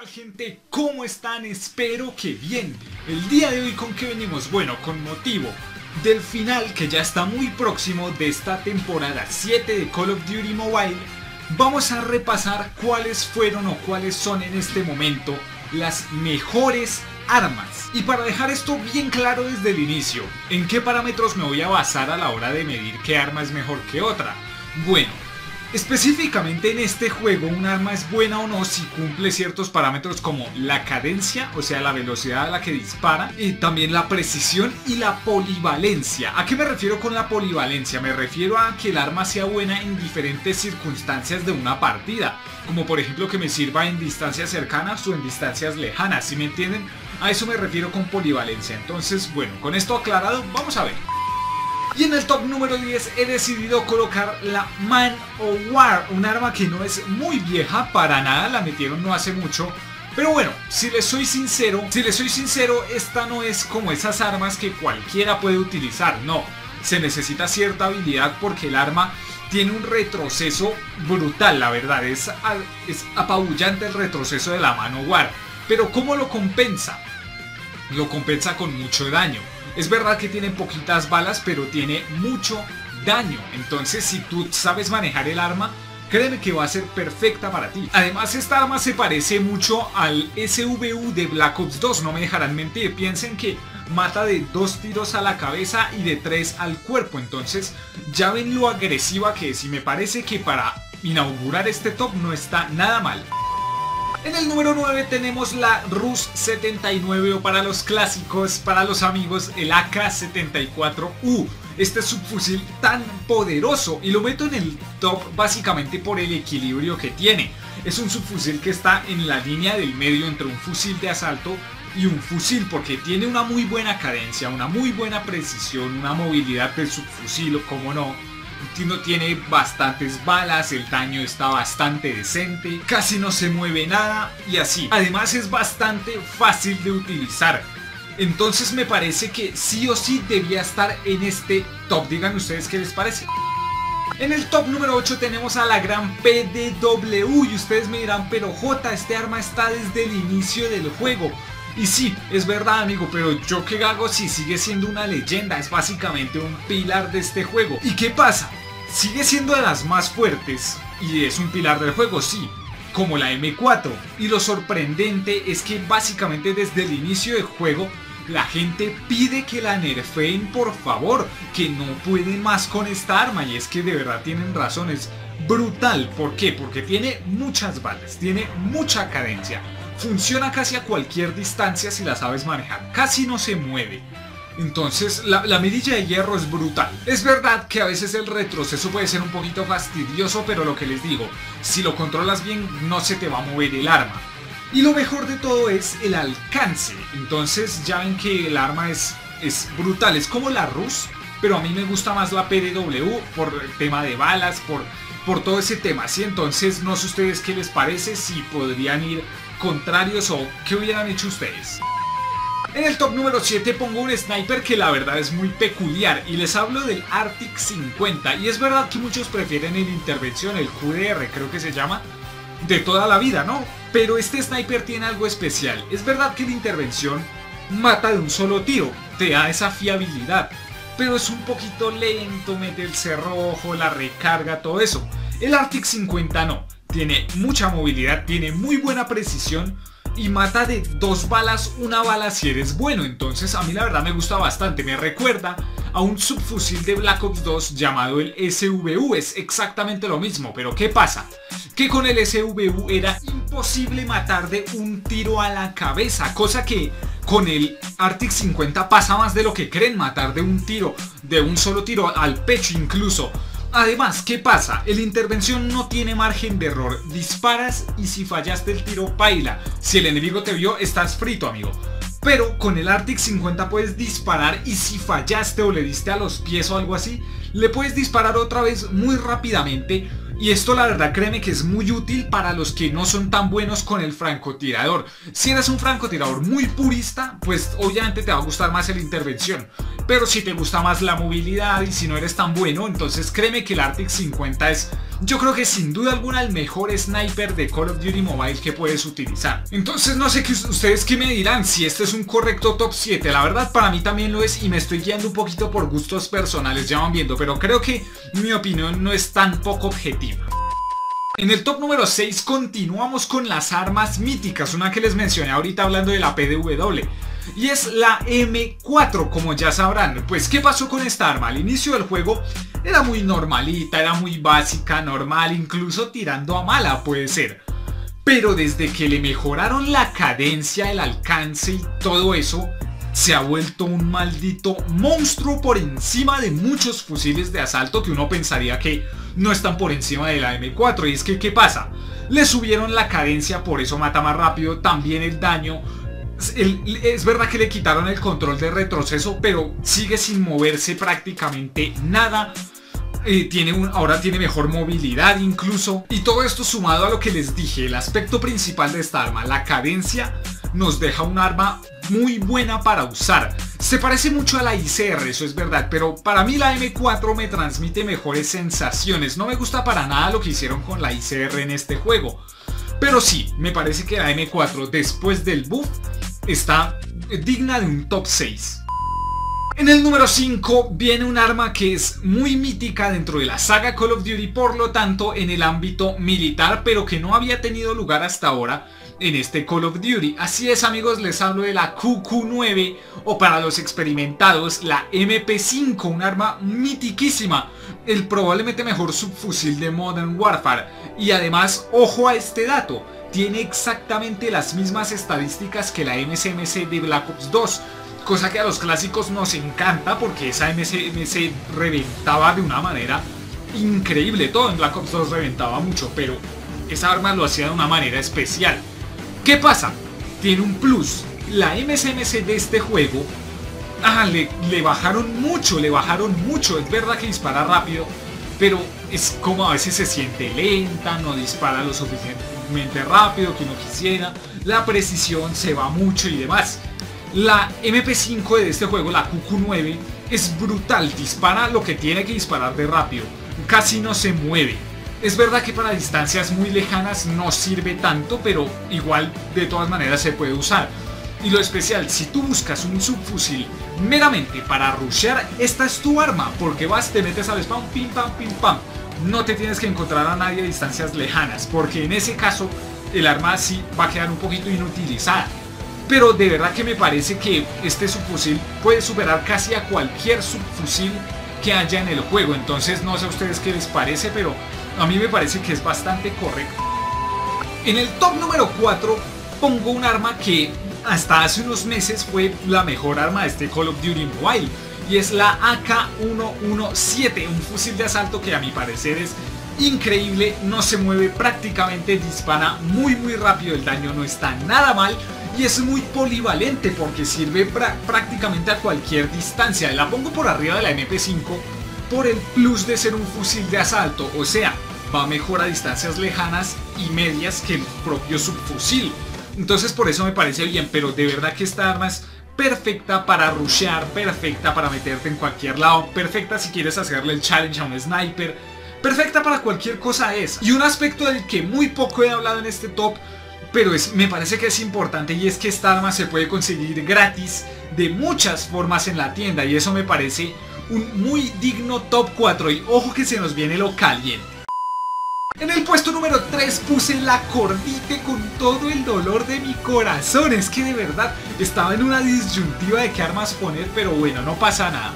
tal gente? ¿Cómo están? Espero que bien. El día de hoy, ¿con qué venimos? Bueno, con motivo del final que ya está muy próximo de esta temporada 7 de Call of Duty Mobile, vamos a repasar cuáles fueron o cuáles son en este momento las mejores armas. Y para dejar esto bien claro desde el inicio, ¿en qué parámetros me voy a basar a la hora de medir qué arma es mejor que otra? Bueno, específicamente en este juego un arma es buena o no si cumple ciertos parámetros como la cadencia, o sea la velocidad a la que dispara, y también la precisión y la polivalencia. ¿A qué me refiero con la polivalencia? Me refiero a que el arma sea buena en diferentes circunstancias de una partida, como por ejemplo que me sirva en distancias cercanas o en distancias lejanas, ¿sí me entienden? A eso me refiero con polivalencia. Entonces, bueno, con esto aclarado, vamos a ver. Y en el top número 10 he decidido colocar la Man O War, un arma que no es muy vieja, para nada, la metieron no hace mucho. Pero bueno, si les soy sincero, esta no es como esas armas que cualquiera puede utilizar, no. Se necesita cierta habilidad porque el arma tiene un retroceso brutal, la verdad, es apabullante el retroceso de la Man O War. Pero ¿cómo lo compensa? Lo compensa con mucho daño. Es verdad que tiene poquitas balas, pero tiene mucho daño. Entonces, si tú sabes manejar el arma, créeme que va a ser perfecta para ti. Además, esta arma se parece mucho al SVU de Black Ops 2, no me dejarán mentir. Piensen que mata de 2 tiros a la cabeza y de 3 al cuerpo. Entonces, ya ven lo agresiva que es, y me parece que para inaugurar este top no está nada mal. En el número 9 tenemos la Rus 79, o para los clásicos, para los amigos, el AK-74U. Este subfusil tan poderoso, y lo meto en el top básicamente por el equilibrio que tiene. Es un subfusil que está en la línea del medio entre un fusil de asalto y un fusil, porque tiene una muy buena cadencia, una muy buena precisión, una movilidad del subfusil, o como no. Tiene bastantes balas, el daño está bastante decente, casi no se mueve nada y así. Además es bastante fácil de utilizar. Entonces me parece que sí o sí debía estar en este top. Digan ustedes qué les parece. En el top número 8 tenemos a la gran PDW, y ustedes me dirán, pero J, este arma está desde el inicio del juego. Y sí, es verdad, amigo, pero yo qué hago si sigue siendo una leyenda, es básicamente un pilar de este juego. ¿Y qué pasa? Sigue siendo de las más fuertes y es un pilar del juego, sí, como la M4. Y lo sorprendente es que básicamente desde el inicio del juego la gente pide que la nerfeen, por favor, que no puede más con esta arma, y es que de verdad tienen razones. Brutal, ¿por qué? Porque tiene muchas balas, tiene mucha cadencia. Funciona casi a cualquier distancia si la sabes manejar, casi no se mueve. Entonces la mirilla de hierro es brutal. Es verdad que a veces el retroceso puede ser un poquito fastidioso, pero lo que les digo, si lo controlas bien no se te va a mover el arma. Y lo mejor de todo es el alcance. Entonces ya ven que el arma es brutal, es como la Rus, pero a mí me gusta más la PDW por el tema de balas, por todo ese tema, ¿sí? Entonces no sé ustedes qué les parece, si podrían ir contrarios o qué hubieran hecho ustedes. En el top número 7 pongo un sniper que la verdad es muy peculiar, y les hablo del Arctic 50. Y es verdad que muchos prefieren el intervención, el QDR creo que se llama, de toda la vida, ¿no? Pero este sniper tiene algo especial. Es verdad que la intervención mata de un solo tiro, te da esa fiabilidad, pero es un poquito lento, mete el cerrojo, la recarga, todo eso. El Arctic 50 no. Tiene mucha movilidad, tiene muy buena precisión y mata de 2 balas, 1 bala si eres bueno. Entonces a mí la verdad me gusta bastante, me recuerda a un subfusil de Black Ops 2 llamado el SVU, es exactamente lo mismo. Pero ¿qué pasa? Que con el SVU era imposible matar de un tiro a la cabeza, cosa que con el Arctic 50 pasa más de lo que creen, matar de un tiro, de un solo tiro al pecho incluso. Además, ¿qué pasa? El intervención no tiene margen de error, disparas y si fallaste el tiro, paila. Si el enemigo te vio, estás frito, amigo. Pero con el Arctic 50 puedes disparar, y si fallaste o le diste a los pies o algo así, le puedes disparar otra vez muy rápidamente. Y esto la verdad, créeme que es muy útil para los que no son tan buenos con el francotirador. Si eres un francotirador muy purista, pues obviamente te va a gustar más el intervención. Pero si te gusta más la movilidad y si no eres tan bueno, entonces créeme que el Arctic 50 es yo creo que sin duda alguna el mejor sniper de Call of Duty Mobile que puedes utilizar. Entonces no sé ustedes qué me dirán, si este es un correcto top 7, la verdad para mí también lo es y me estoy guiando un poquito por gustos personales, ya van viendo, pero creo que mi opinión no es tan poco objetiva. En el top número 6 continuamos con las armas míticas, una que les mencioné ahorita hablando de la PDW, y es la M4, como ya sabrán. Pues ¿qué pasó con esta arma? Al inicio del juego era muy normalita, era muy básica, normal, incluso tirando a mala puede ser. Pero desde que le mejoraron la cadencia, el alcance y todo eso, se ha vuelto un maldito monstruo por encima de muchos fusiles de asalto que uno pensaría que no están por encima de la M4. Y es que ¿qué pasa? Le subieron la cadencia, por eso mata más rápido, también el daño. Es verdad que le quitaron el control de retroceso, pero sigue sin moverse prácticamente nada. Ahora tiene mejor movilidad incluso. Y todo esto sumado a lo que les dije, el aspecto principal de esta arma, la cadencia, nos deja un arma muy buena para usar. Se parece mucho a la ICR, eso es verdad, pero para mí la M4 me transmite mejores sensaciones. No me gusta para nada lo que hicieron con la ICR en este juego, pero sí, me parece que la M4 después del buff está digna de un top 6. En el número 5 viene un arma que es muy mítica dentro de la saga Call of Duty, por lo tanto en el ámbito militar, pero que no había tenido lugar hasta ahora en este Call of Duty. Así es amigos, les hablo de la QQ9, o para los experimentados, la MP5, un arma mitiquísima, el probablemente mejor subfusil de Modern Warfare. Y además, ojo a este dato, tiene exactamente las mismas estadísticas que la MSMC de Black Ops 2, cosa que a los clásicos nos encanta porque esa MSMC reventaba de una manera increíble. Todo en Black Ops 2 reventaba mucho, pero esa arma lo hacía de una manera especial. ¿Qué pasa? Tiene un plus. La MSMC de este juego le bajaron mucho. Es verdad que dispara rápido, pero es como a veces se siente lenta, no dispara lo suficientemente rápido que uno quisiera, la precisión se va mucho y demás. La MP5 de este juego, la QQ9, es brutal, dispara lo que tiene que disparar de rápido, casi no se mueve. Es verdad que para distancias muy lejanas no sirve tanto, pero igual de todas maneras se puede usar. Y lo especial, si tú buscas un subfusil meramente para rushear, esta es tu arma, porque vas, te metes al spawn, pim pam, pim pam. No te tienes que encontrar a nadie a distancias lejanas, porque en ese caso el arma sí va a quedar un poquito inutilizada. Pero de verdad que me parece que este subfusil puede superar casi a cualquier subfusil que haya en el juego. Entonces no sé a ustedes qué les parece, pero a mí me parece que es bastante correcto. En el top número 4 pongo un arma que hasta hace unos meses fue la mejor arma de este Call of Duty Mobile, y es la AK-117, un fusil de asalto que a mi parecer es increíble, no se mueve prácticamente, dispara muy rápido, el daño no está nada mal y es muy polivalente porque sirve prácticamente a cualquier distancia. La pongo por arriba de la MP5 por el plus de ser un fusil de asalto, o sea, va mejor a distancias lejanas y medias que el propio subfusil. Entonces por eso me parece bien, pero de verdad que esta arma es perfecta para rushear, perfecta para meterte en cualquier lado, perfecta si quieres hacerle el challenge a un sniper, perfecta para cualquier cosa esa. Y un aspecto del que muy poco he hablado en este top, pero me parece que es importante, y es que esta arma se puede conseguir gratis de muchas formas en la tienda, y eso me parece un muy digno top 4, y ojo que se nos viene lo caliente. En el puesto número 3 puse la Cordite con todo el dolor de mi corazón. Es que de verdad estaba en una disyuntiva de qué armas poner, pero bueno, no pasa nada.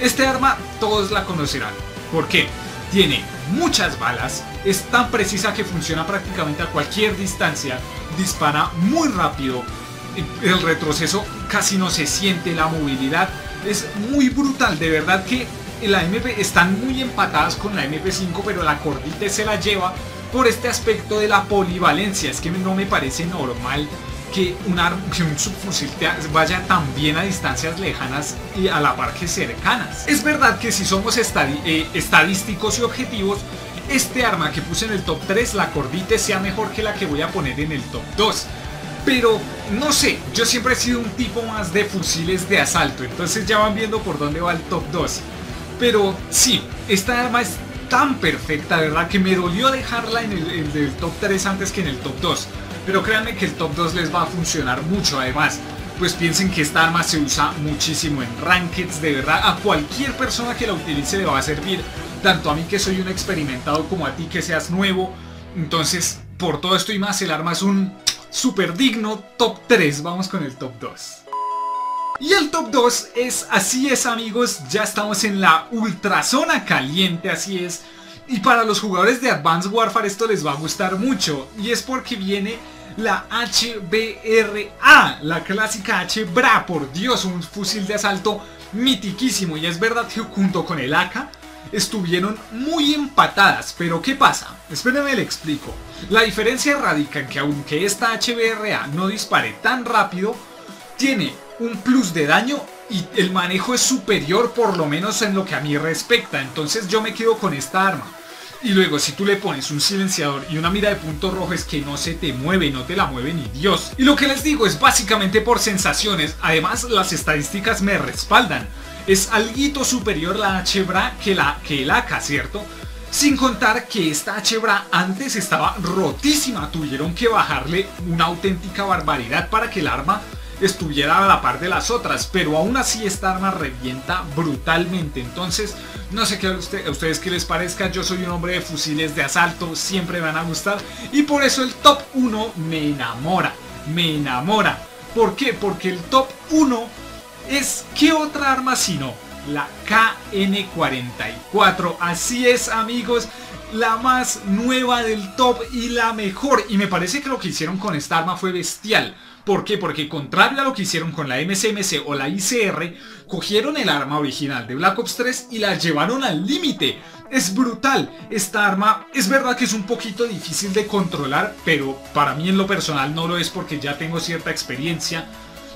Este arma todos la conocerán. ¿Por qué? Tiene muchas balas, es tan precisa que funciona prácticamente a cualquier distancia, dispara muy rápido, el retroceso casi no se siente, la movilidad es muy brutal. De verdad que la MP están muy empatadas con la MP5, pero la Cordite se la lleva por este aspecto de la polivalencia. Es que no me parece normal que un subfusil vaya tan bien a distancias lejanas y a la par que cercanas. Es verdad que si somos estadísticos y objetivos, este arma que puse en el top 3, la Cordite, sea mejor que la que voy a poner en el top 2. Pero no sé, yo siempre he sido un tipo más de fusiles de asalto, entonces ya van viendo por dónde va el top 2. Pero sí, esta arma es tan perfecta, de verdad que me dolió dejarla en el top 3 antes que en el top 2. Pero créanme que el top 2 les va a funcionar mucho. Además, pues piensen que esta arma se usa muchísimo en rankeds, de verdad a cualquier persona que la utilice le va a servir, tanto a mí que soy un experimentado como a ti que seas nuevo. Entonces, por todo esto y más, el arma es un súper digno top 3, vamos con el top 2. Y el top 2 es, así es amigos, ya estamos en la ultra zona caliente, así es. Y para los jugadores de Advanced Warfare esto les va a gustar mucho. Y es porque viene la HBRA, la clásica HBRA, por Dios, un fusil de asalto mitiquísimo. Y es verdad que junto con el AK estuvieron muy empatadas, pero ¿qué pasa? Espérenme, le explico. La diferencia radica en que aunque esta HBRA no dispare tan rápido, tiene un plus de daño y el manejo es superior, por lo menos en lo que a mí respecta. Entonces yo me quedo con esta arma. Y luego si tú le pones un silenciador y una mira de punto rojo, es que no se te mueve, no te la mueve ni Dios. Y lo que les digo es básicamente por sensaciones. Además, las estadísticas me respaldan. Es alguito superior la HBRA que el AK, ¿cierto? Sin contar que esta HBRA antes estaba rotísima. Tuvieron que bajarle una auténtica barbaridad para que el arma estuviera a la par de las otras, pero aún así esta arma revienta brutalmente. Entonces, no sé qué a ustedes qué les parezca. Yo soy un hombre de fusiles de asalto, siempre me van a gustar, y por eso el top 1 me enamora, me enamora. ¿Por qué? Porque el top 1 es, ¿qué otra arma sino la KN44? Así es amigos, la más nueva del top y la mejor. Y me parece que lo que hicieron con esta arma fue bestial. ¿Por qué? Porque contrario a lo que hicieron con la MSMC o la ICR, cogieron el arma original de Black Ops 3 y la llevaron al límite. Es brutal. Esta arma es verdad que es un poquito difícil de controlar, pero para mí en lo personal no lo es porque ya tengo cierta experiencia.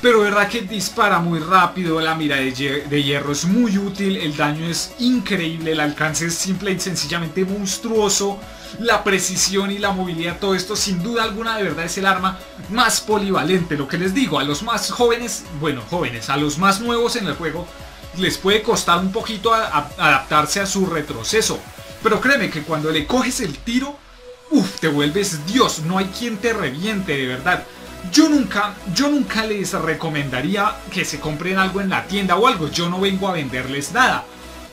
Pero verdad que dispara muy rápido, la mira de hierro es muy útil, el daño es increíble, el alcance es simple y sencillamente monstruoso, la precisión y la movilidad, todo esto sin duda alguna de verdad es el arma más polivalente. Lo que les digo, a los más jóvenes, bueno jóvenes, a los más nuevos en el juego les puede costar un poquito adaptarse a su retroceso, pero créeme que cuando le coges el tiro, uff, te vuelves Dios, no hay quien te reviente, de verdad. Yo nunca les recomendaría que se compren algo en la tienda o algo, yo no vengo a venderles nada.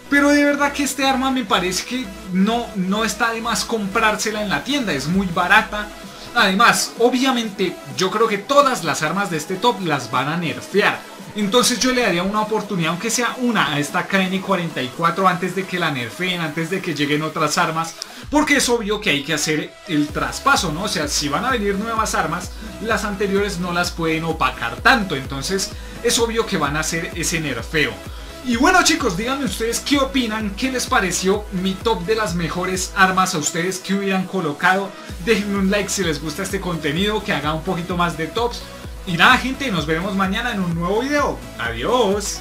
Pero de verdad que este arma me parece que no está de más comprársela en la tienda, es muy barata. Además, obviamente, yo creo que todas las armas de este top las van a nerfear. Entonces yo le daría una oportunidad, aunque sea una, a esta KN44 antes de que la nerfeen, antes de que lleguen otras armas. Porque es obvio que hay que hacer el traspaso, ¿no? O sea, si van a venir nuevas armas, las anteriores no las pueden opacar tanto. Entonces es obvio que van a hacer ese nerfeo. Y bueno chicos, díganme ustedes qué opinan, qué les pareció mi top de las mejores armas a ustedes que hubieran colocado. Déjenme un like si les gusta este contenido, que haga un poquito más de tops. Y nada gente, nos veremos mañana en un nuevo video. Adiós.